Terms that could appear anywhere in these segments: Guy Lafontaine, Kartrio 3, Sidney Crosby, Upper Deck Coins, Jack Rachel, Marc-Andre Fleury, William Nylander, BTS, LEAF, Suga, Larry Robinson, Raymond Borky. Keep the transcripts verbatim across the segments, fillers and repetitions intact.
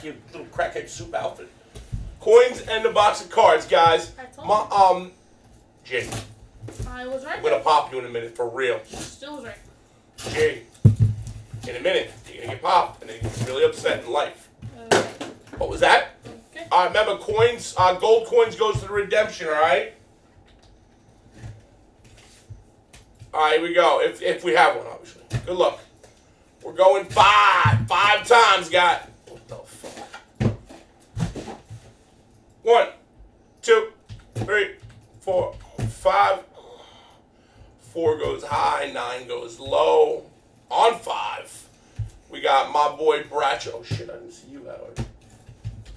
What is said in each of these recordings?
cracky little crackhead soup outfit. Coins and the box of cards, guys. That's all. Ma um, Jay. I was right. I'm gonna pop you in a minute for real. She still was right. Jay, in a minute you're gonna get popped and then you get really upset in life. Okay. What was that? Okay. Uh, remember, coins, uh, gold coins goes to the redemption. All right. All right, here we go. If if we have one, obviously. Good luck. We're going five, five times, guy. What the fuck? One, two, three, four, five. Four goes high, nine goes low. On five, we got my boy Bracho. Oh shit, I didn't see you, Howard.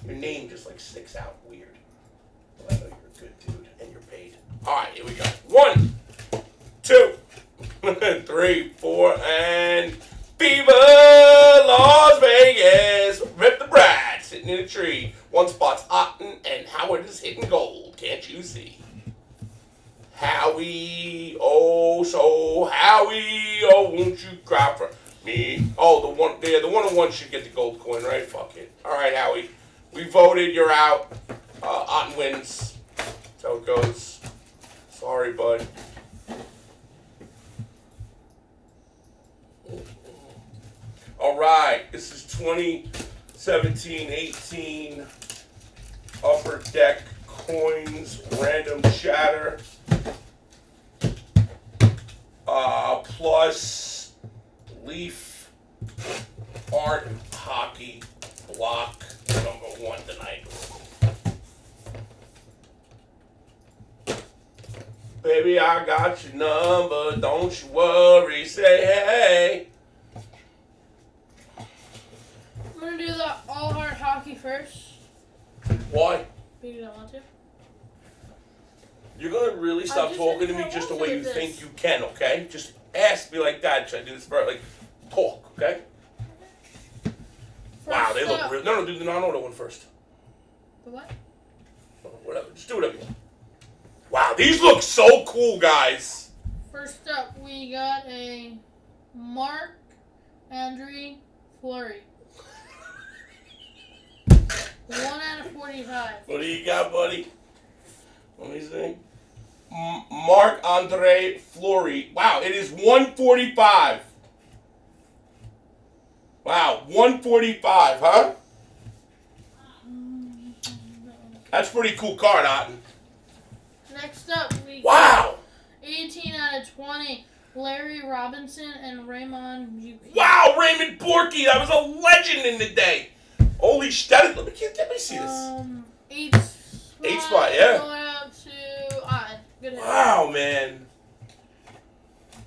Your name just like sticks out weird. But I know you're a good dude and you're paid. All right, here we go. One, two, three, four, and. Fever, Las Vegas, Rip the Brad, sitting in a tree. One spot's Otten, and Howard is hitting gold. Can't you see? Howie, oh, so Howie, oh, won't you cry for me? Oh, the one, yeah, the one-on-one should get the gold coin, right? Fuck it. All right, Howie, we voted. You're out. Uh, Otten wins. That's how it goes. Sorry, bud. All right, this is twenty seventeen eighteen Upper Deck Coins Random Chatter. Uh, plus Leaf Art Hockey Block number one tonight. Baby, I got your number. Don't you worry. Say hey. I'm gonna do the all hard hockey first. Why? Because I want to. You're gonna really stop talking to me just the way you think you can, okay? Just ask me like that. Should I do this first? Like, talk, okay? Wow, they look real. No, no, do the non-auto one first. The what? Whatever. Just do whatever you want. Wow, these look so cool, guys. First up, we got a Marc-Andre Fleury. one out of forty-five. What do you got, buddy? Let me see. Marc-Andre Fleury. Wow, it is one forty-five. Wow, one forty-five, huh? That's a pretty cool card, Otten. Next up, we wow. got eighteen out of twenty. Larry Robinson and Raymond Borky. Wow, Raymond Borky. That was a legend in the day. Holy shit, let me, let me see this. Um, eight spot. Eight spot, yeah. Going out to Otten. Good wow, man.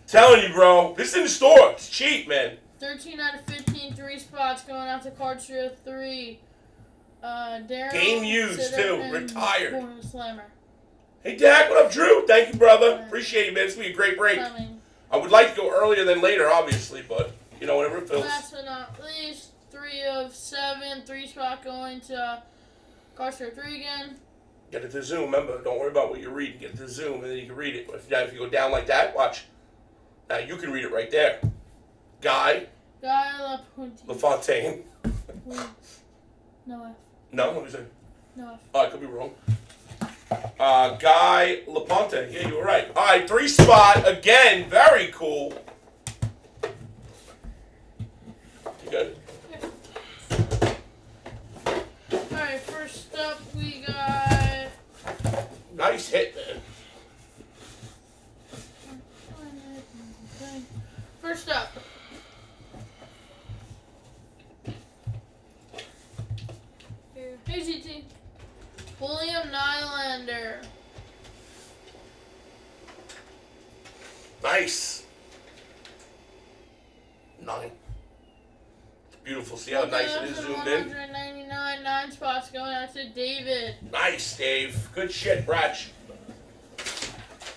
Telling you, bro. This is in the store. It's cheap, man. thirteen out of fifteen, three spots going out to Kartrio three. Uh, Darryl. Game used, too. Retired. Slammer. Hey, Dak, what up, Drew? Thank you, brother. Uh, Appreciate it, man. It's going to be a great break. Coming. I would like to go earlier than later, obviously, but, you know, whenever it feels. Last but not least. Three of seven, three spot going to Kartrio three again. Get it to Zoom, remember. Don't worry about what you're reading. Get it to Zoom, and then you can read it. If you, if you go down like that, watch. Now you can read it right there. Guy. Guy Lafontaine. Lafontaine. No F. No, what was it? No F. Oh, I could be wrong. Uh, Guy Lafontaine. Yeah, you were right. All right, three spot again. Very cool. You got it. Alright, first up we got... Nice hit there. First up. Here. Hey, Z T. William Nylander. Nice. Nine. Beautiful. See how nice it is zoomed in? one ninety-nine, nine spots going out to David. Nice, Dave. Good shit, Bratch.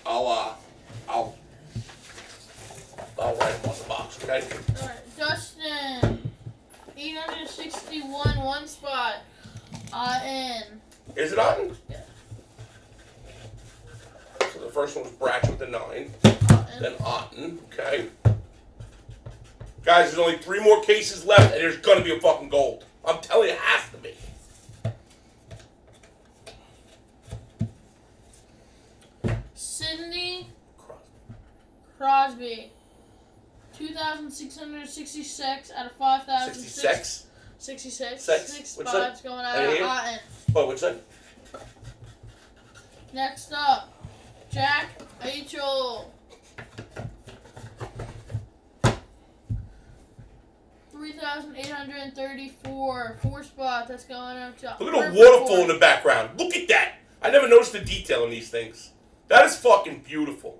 I'll, uh, I'll, I'll write him on the box, okay? All right, Dustin. eight hundred sixty-one, one spot. Uh, in. Is it on? Yeah. So the first one was Bratch with the nine. Otten. Then Otten, okay. Guys, there's only three more cases left, and there's going to be a fucking gold. I'm telling you, it has to be. Sidney Crosby. Crosby. two thousand six hundred sixty-six out of five thousand sixty-six. sixty-six. Six. Six spots going out of Otten. Oh, what's that? Next up, Jack Rachel. three thousand eight hundred thirty-four. Four spots. That's going out to Look at a waterfall in the background. Look at that. I never noticed the detail in these things. That is fucking beautiful.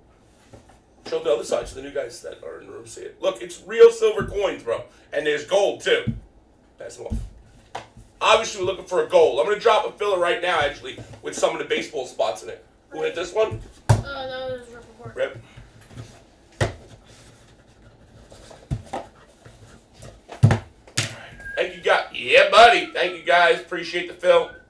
Show the other side so the new guys that are in the room see it. Look, it's real silver coins, bro. And there's gold, too. Pass them off. Obviously, we're looking for a gold. I'm going to drop a filler right now, actually, with some of the baseball spots in it. Who hit this one? Oh, no, that was Rip. Rip. Thank you, guys. Yeah, buddy. Thank you, guys. Appreciate the fill.